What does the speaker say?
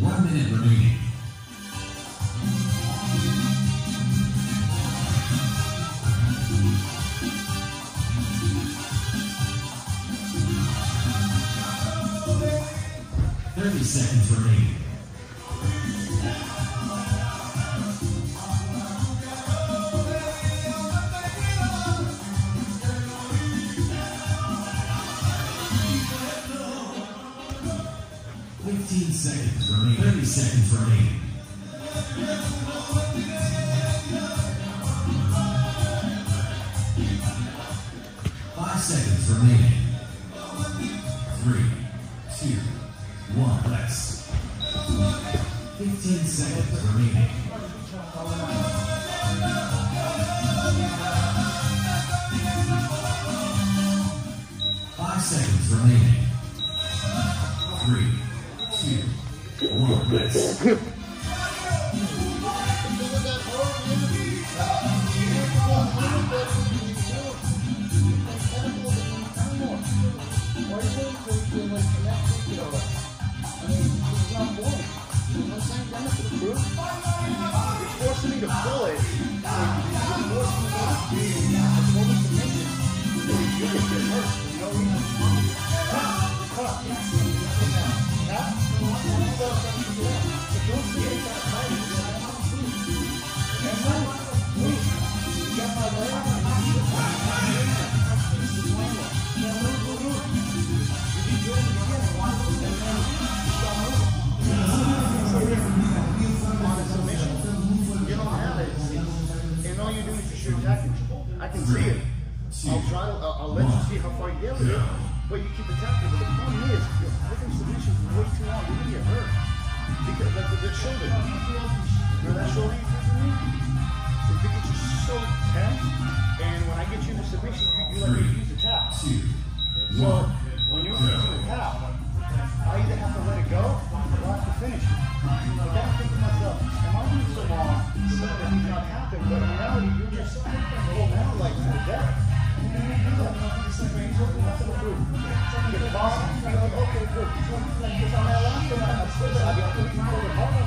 1 minute remaining. Second for me. Okay, good.